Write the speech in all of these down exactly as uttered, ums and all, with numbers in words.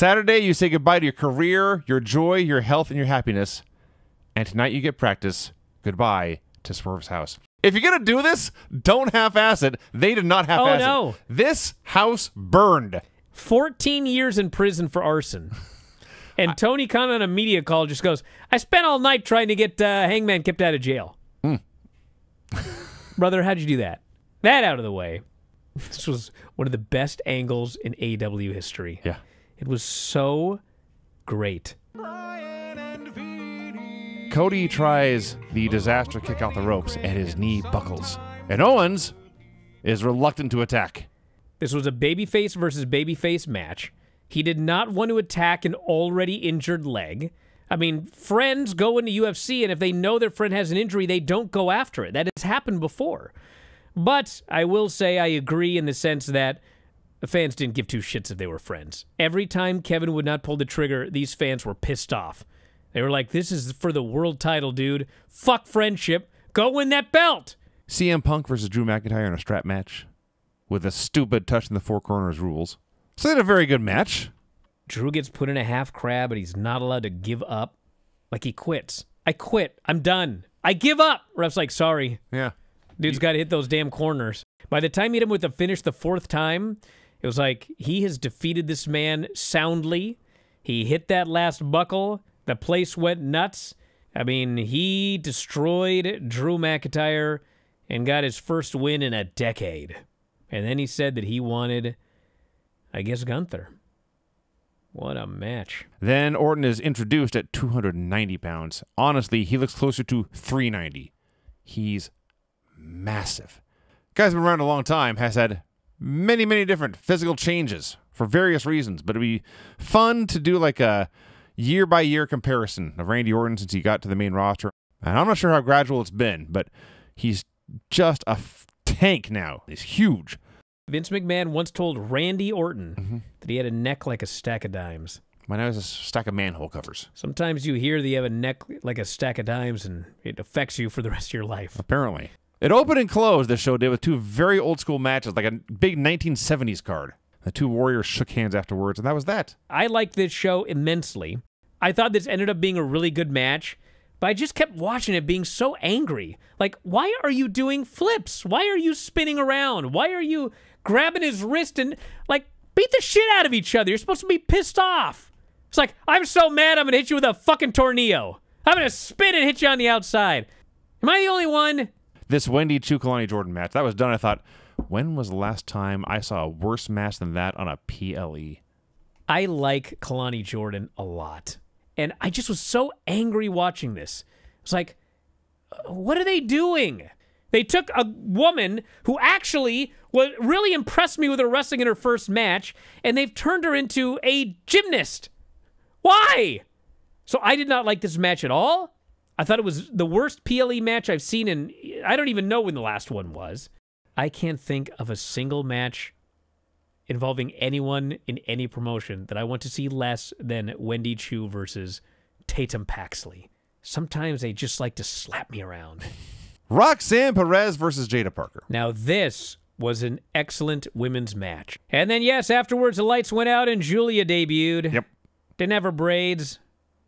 Saturday, you say goodbye to your career, your joy, your health, and your happiness. And tonight, you get practice. Goodbye to Swerve's house. If you're going to do this, don't half-ass it. They did not half-ass it. Oh, no. This house burned. fourteen years in prison for arson. And Tony Khan on a media call just goes, I spent all night trying to get uh, Hangman kept out of jail. Mm. Brother, how'd you do that? That out of the way. This was one of the best angles in A E W history. Yeah. It was so great. Cody tries the disaster kick out the ropes, and his knee buckles. And Owens is reluctant to attack. This was a babyface versus babyface match. He did not want to attack an already injured leg. I mean, friends go into U F C, and if they know their friend has an injury, they don't go after it. That has happened before. But I will say I agree in the sense that the fans didn't give two shits if they were friends. Every time Kevin would not pull the trigger, these fans were pissed off. They were like, this is for the world title, dude. Fuck friendship. Go win that belt. C M Punk versus Drew McIntyre in a strap match with a stupid touch in the four corners rules. So they had a very good match. Drew gets put in a half crab, but he's not allowed to give up. Like, he quits. I quit. I'm done. I give up. Ref's like, sorry. Yeah. Dude's got to hit those damn corners. By the time he hit him with the finish the fourth time, it was like, he has defeated this man soundly. He hit that last buckle. The place went nuts. I mean, he destroyed Drew McIntyre and got his first win in a decade. And then he said that he wanted, I guess, Gunther. What a match. Then Orton is introduced at two hundred ninety pounds. Honestly, he looks closer to three ninety. He's massive. Guy's been around a long time, has had many, many different physical changes for various reasons, but it'd be fun to do like a year-by-year comparison of Randy Orton since he got to the main roster. And I'm not sure how gradual it's been, but he's just a tank now. He's huge. Vince McMahon once told Randy Orton mm-hmm. that he had a neck like a stack of dimes. Mine has a stack of manhole covers. Sometimes you hear that you have a neck like a stack of dimes and it affects you for the rest of your life. Apparently. It opened and closed, this show did, with two very old-school matches, like a big nineteen seventies card. The two warriors shook hands afterwards, and that was that. I liked this show immensely. I thought this ended up being a really good match, but I just kept watching it being so angry. Like, why are you doing flips? Why are you spinning around? Why are you grabbing his wrist and, like, beat the shit out of each other? You're supposed to be pissed off. It's like, I'm so mad I'm going to hit you with a fucking tornado. I'm going to spin and hit you on the outside. Am I the only one? This Wendy Choo Kelani Jordan match, that was done, I thought, when was the last time I saw a worse match than that on a P L E? I like Kelani Jordan a lot. And I just was so angry watching this. It's like, what are they doing? They took a woman who actually was, really impressed me with her wrestling in her first match, and they've turned her into a gymnast. Why? So I did not like this match at all. I thought it was the worst P L E match I've seen in, I don't even know when the last one was. I can't think of a single match involving anyone in any promotion that I want to see less than Wendy Choo versus Tatum Paxley. Sometimes they just like to slap me around. Roxanne Perez versus Jada Parker. Now this was an excellent women's match. And then yes, afterwards the lights went out and Julia debuted. Yep. Didn't have her braids.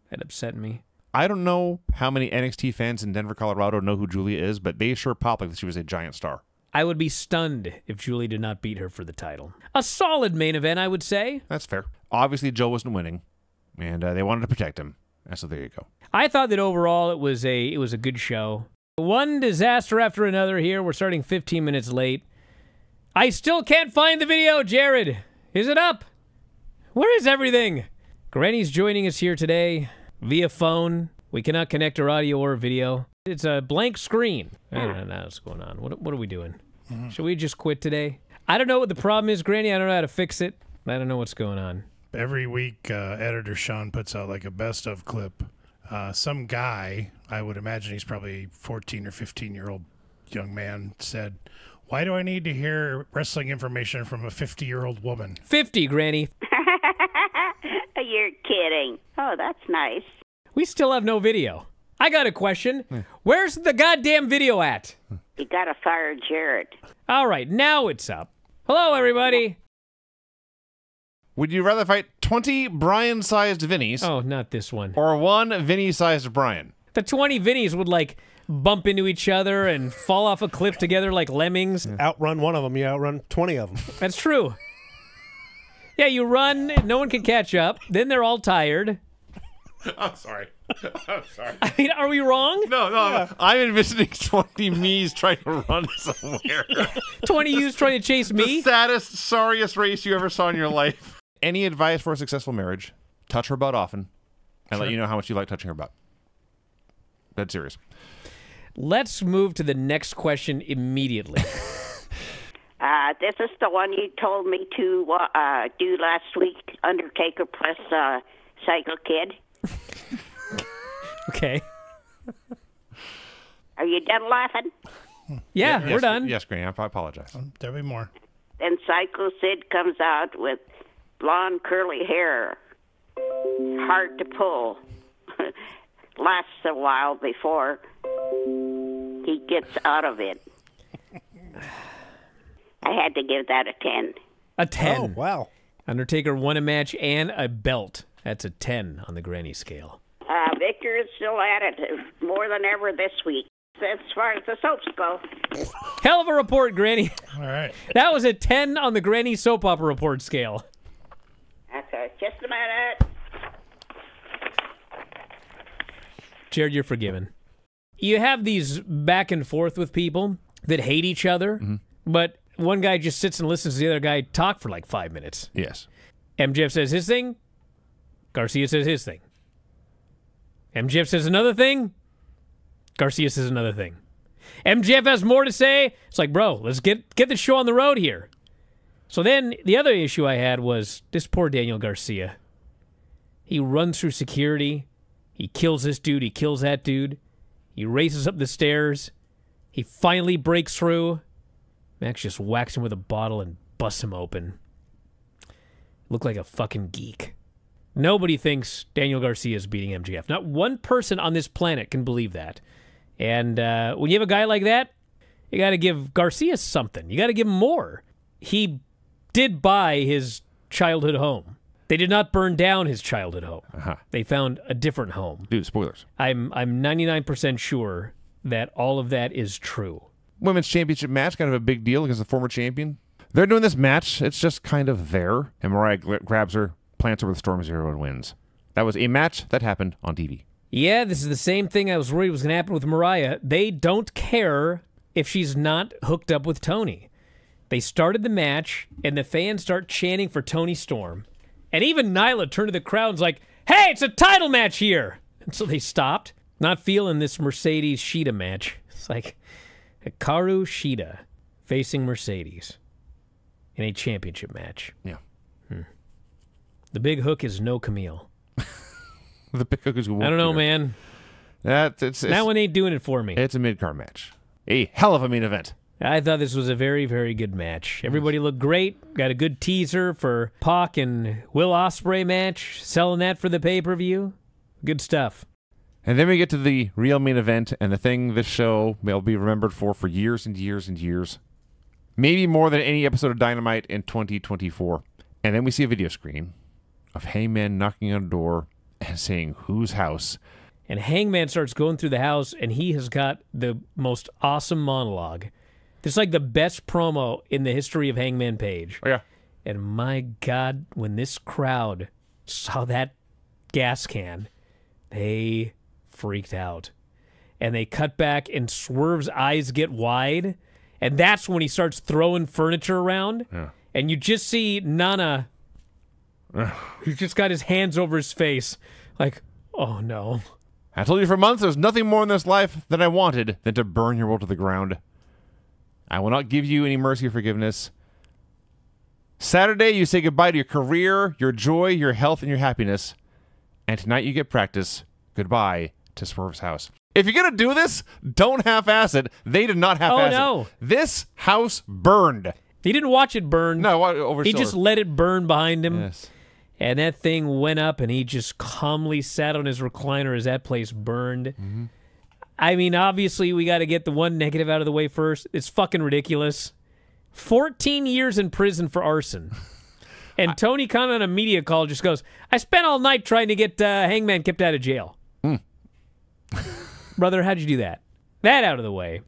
That upset me. I don't know how many N X T fans in Denver, Colorado know who Julia is, but they sure popped like she was a giant star. I would be stunned if Julia did not beat her for the title. A solid main event, I would say. That's fair. Obviously, Joe wasn't winning, and uh, they wanted to protect him, and so there you go. I thought that overall it was a it was a good show. One disaster after another here. We're starting fifteen minutes late. I still can't find the video, Jared. Is it up? Where is everything? Granny's joining us here today via phone. We cannot connect her audio or video. It's a blank screen. I don't know what's going on. What, what are we doing? Mm-hmm. Should we just quit today? I don't know what the problem is, Granny. I don't know how to fix it. I don't know what's going on. Every week, uh, editor Sean puts out like a best of clip. Uh, some guy, I would imagine he's probably fourteen or fifteen-year-old young man, said, why do I need to hear wrestling information from a fifty-year-old woman? fifty, Granny. You're kidding. Oh, that's nice. We still have no video. I got a question. Yeah. Where's the goddamn video at? You gotta fire Jared. All right, now it's up. Hello, everybody. Would you rather fight twenty Brian-sized Vinnies. Oh, not this one. Or one Vinny-sized Brian. The twenty Vinnies would, like, bump into each other and fall off a cliff together like lemmings. Yeah. Outrun one of them, you outrun twenty of them. That's true. Yeah, you run, no one can catch up. Then they're all tired. I'm sorry. I'm sorry. I mean, are we wrong? No, no. Yeah. I'm envisioning twenty me's trying to run somewhere. twenty you's trying to chase me? The saddest, sorriest race you ever saw in your life. Any advice for a successful marriage? Touch her butt often and sure. Let you know how much you like touching her butt. Dead serious. Let's move to the next question immediately. Uh, this is the one you told me to uh, do last week, Undertaker plus uh, Psycho Kid. Okay. Are you done laughing? Yeah, yes, we're done. Yes, Green, I apologize. Um, there'll be more. Then Psycho Sid comes out with blonde curly hair, hard to pull. Lasts a while before he gets out of it. I had to give that a ten. A ten. Oh, wow. Undertaker won a match and a belt. That's a ten on the granny scale. Uh, Victor is still at it more than ever this week. As far as the soaps go. Hell of a report, Granny. All right. That was a ten on the Granny soap opera report scale. Okay, just a minute. Jared, you're forgiven. You have these back and forth with people that hate each other, mm-hmm. but one guy just sits and listens to the other guy talk for like five minutes. Yes. M J F says his thing. Garcia says his thing. M J F says another thing. Garcia says another thing. M J F has more to say. It's like, bro, let's get get the show on the road here. So then the other issue I had was this poor Daniel Garcia. He runs through security. He kills this dude. He kills that dude. He races up the stairs. He finally breaks through. Max just whacks him with a bottle and busts him open. Looked like a fucking geek. Nobody thinks Daniel Garcia is beating M J F. Not one person on this planet can believe that. And uh, when you have a guy like that, you got to give Garcia something. You got to give him more. He did buy his childhood home. They did not burn down his childhood home. Uh-huh. They found a different home. Dude, spoilers. I'm I'm ninety-nine percent sure that all of that is true. Women's championship match, kind of a big deal against the former champion. They're doing this match. It's just kind of there. And Mariah grabs her, plants her with Storm Zero, and wins. That was a match that happened on T V. Yeah, this is the same thing I was worried was going to happen with Mariah. They don't care if she's not hooked up with Tony. They started the match, and the fans start chanting for Tony Storm. And even Nyla turned to the crowd and was like, hey, it's a title match here! And so they stopped. Not feeling this Mercedes Sheeta match. It's like Hikaru Shida facing Mercedes in a championship match. Yeah. Hmm. The big hook is no Camille. The big hook is... I don't know, here. man. That, it's, that it's, one ain't doing it for me. It's a mid-card match. A hell of a main event. I thought this was a very, very good match. Everybody looked great. Got a good teaser for Pac and Will Ospreay match. Selling that for the pay-per-view. Good stuff. And then we get to the real main event and the thing this show will be remembered for for years and years and years. Maybe more than any episode of Dynamite in twenty twenty-four. And then we see a video screen of Hangman knocking on a door and saying, whose house? And Hangman starts going through the house, and he has got the most awesome monologue. It's like the best promo in the history of Hangman Page. Oh, yeah. And my God, when this crowd saw that gas can, they freaked out. And they cut back, and Swerve's eyes get wide, and that's when he starts throwing furniture around. Yeah. And you just see Nana, who's just got his hands over his face, like, oh, no. I told you for months there's nothing more in this life that I wanted than to burn your world to the ground. I will not give you any mercy or forgiveness. Saturday, you say goodbye to your career, your joy, your health, and your happiness. And tonight you get practice. Goodbye to Swerve's house. If you're going to do this, don't half-ass it. They did not half-ass it. Oh, no. This house burned. He didn't watch it burn. No, over. He just let it burn behind him. Yes. And that thing went up, and he just calmly sat on his recliner as that place burned. Mm-hmm. I mean, obviously, we got to get the one negative out of the way first. It's fucking ridiculous. fourteen years in prison for arson. And Tony Khan on a media call just goes, I spent all night trying to get uh, Hangman kept out of jail. Mm. Brother, how'd you do that? That out of the way.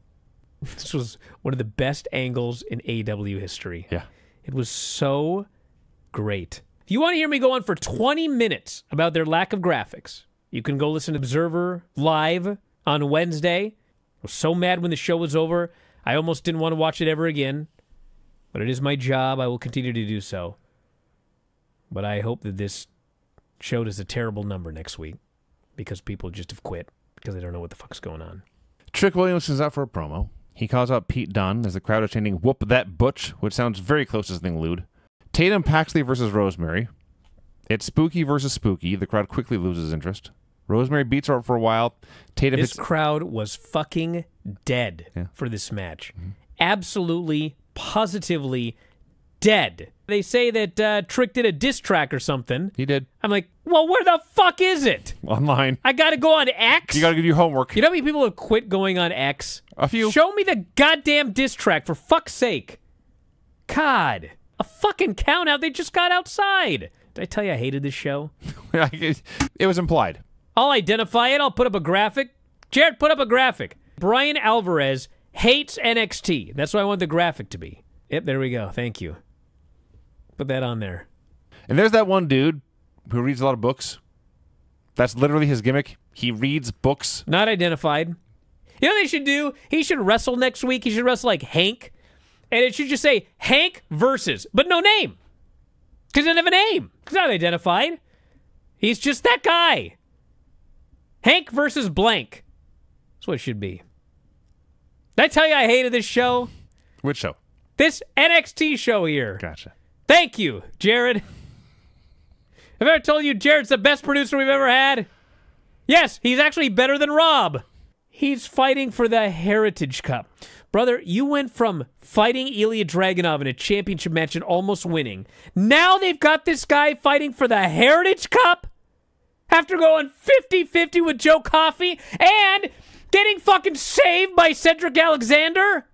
This was one of the best angles in A E W history. Yeah. It was so great. If you want to hear me go on for twenty minutes about their lack of graphics, you can go listen to Observer Live on Wednesday. I was so mad when the show was over, I almost didn't want to watch it ever again. But it is my job. I will continue to do so. But I hope that this show does a terrible number next week because people just have quit because they don't know what the fuck's going on. Trick Williams is out for a promo. He calls out Pete Dunne as the crowd is chanting, whoop that butch, which sounds very close to something lewd. Tatum Paxley versus Rosemary. It's Spooky versus Spooky. The crowd quickly loses interest. Rosemary beats her up for a while. Tatum This crowd was fucking dead yeah. for this match. Mm-hmm. Absolutely, positively dead. They say that uh, Trick did a diss track or something. He did. I'm like, well, where the fuck is it? Online. I got to go on X? You got to do your homework. You know how many people have quit going on X? A few. Show me the goddamn diss track, for fuck's sake. God. A fucking count out. They just got outside. Did I tell you I hated this show? It was implied. I'll identify it. I'll put up a graphic. Jared, put up a graphic. Brian Alvarez hates N X T. That's what I want the graphic to be. Yep, there we go. Thank you. Put that on there. And there's that one dude who reads a lot of books. That's literally his gimmick. He reads books. Not identified. You know what they should do? He should wrestle next week. He should wrestle like Hank. And it should just say Hank versus, but no name. Because he doesn't have a name. He's not identified. He's just that guy. Hank versus blank. That's what it should be. Did I tell you I hated this show? Which show? This N X T show here. Gotcha. Thank you, Jared. Have I ever told you Jared's the best producer we've ever had? Yes, he's actually better than Rob. He's fighting for the Heritage Cup. Brother, you went from fighting Ilya Dragunov in a championship match and almost winning. Now they've got this guy fighting for the Heritage Cup after going fifty fifty with Joe Coffey and getting fucking saved by Cedric Alexander?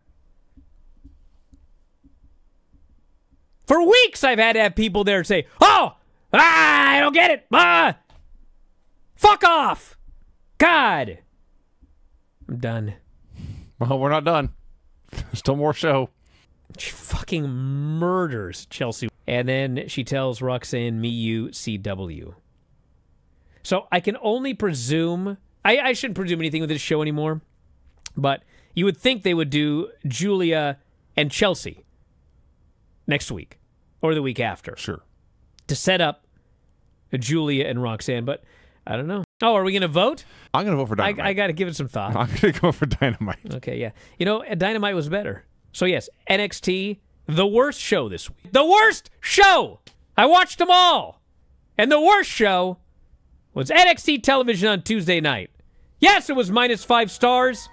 For weeks, I've had to have people there say, oh, ah, I don't get it. Ah, fuck off. God. I'm done. Well, we're not done. Still more show. She fucking murders Chelsea. And then she tells Roxanne, me, you, C W. So I can only presume, I, I shouldn't presume anything with this show anymore, but you would think they would do Julia and Chelsea next week. Or the week after. Sure. To set up Julia and Roxanne, but I don't know. Oh, are we going to vote? I'm going to vote for Dynamite. I, I got to give it some thought. I'm going to go for Dynamite. Okay, yeah. You know, Dynamite was better. So, yes, N X T, the worst show this week. The worst show! I watched them all! And the worst show was N X T television on Tuesday night. Yes, it was minus five stars.